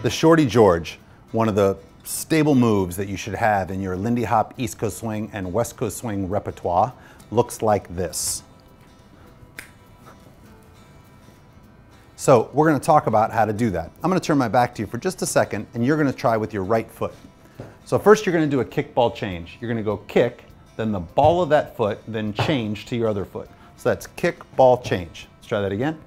The Shorty George, one of the stable moves that you should have in your Lindy Hop, East Coast Swing, and West Coast Swing repertoire, looks like this. So we're going to talk about how to do that. I'm going to turn my back to you for just a second, and you're going to try with your right foot. So first you're going to do a kickball change. You're going to go kick, then the ball of that foot, then change to your other foot. So that's kick, ball, change. Let's try that again.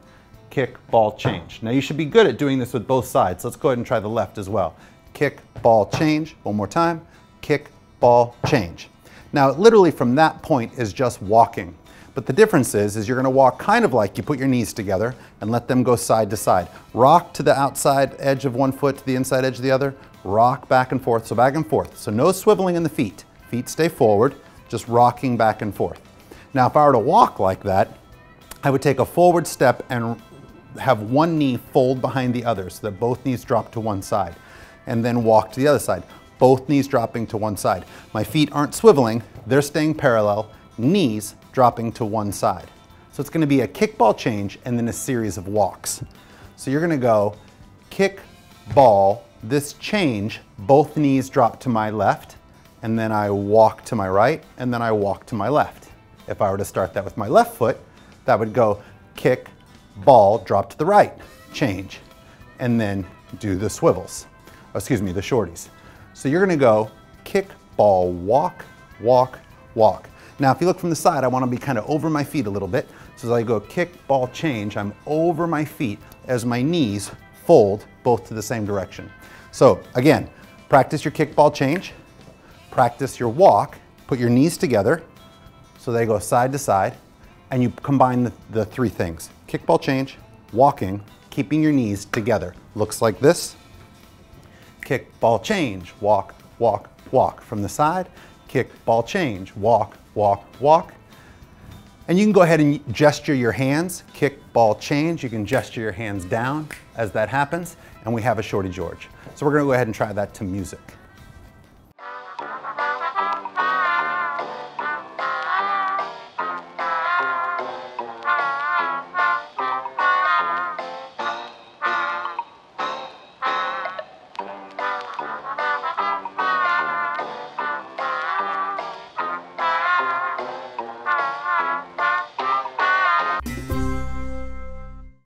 Kick, ball, change. Now you should be good at doing this with both sides. Let's go ahead and try the left as well. Kick, ball, change. One more time. Kick, ball, change. Now literally from that point is just walking. But the difference is you're going to walk kind of like you put your knees together and let them go side to side. Rock to the outside edge of one foot to the inside edge of the other. Rock back and forth. So back and forth. So no swiveling in the feet. Feet stay forward. Just rocking back and forth. Now if I were to walk like that, I would take a forward step and have one knee fold behind the other so that both knees drop to one side, and then walk to the other side, both knees dropping to one side. My feet aren't swiveling, they're staying parallel, knees dropping to one side. So it's going to be a kickball change and then a series of walks. So you're going to go kick, ball, this change, both knees drop to my left, and then I walk to my right, and then I walk to my left. If I were to start that with my left foot, that would go kick, ball, drop to the right, change, and then do the swivels, excuse me, the shorties. So you're going to go kick, ball, walk, walk, walk. Now if you look from the side, I want to be kind of over my feet a little bit. So as I go kick, ball, change, I'm over my feet as my knees fold both to the same direction. So again, practice your kick, ball, change, practice your walk, put your knees together so they go side to side, and you combine the three things. Kickball change, walking, keeping your knees together. Looks like this. Kickball change, walk, walk, walk. From the side, kickball change, walk, walk, walk. And you can go ahead and gesture your hands. Kickball change, you can gesture your hands down as that happens, and we have a Shorty George. So we're gonna go ahead and try that to music.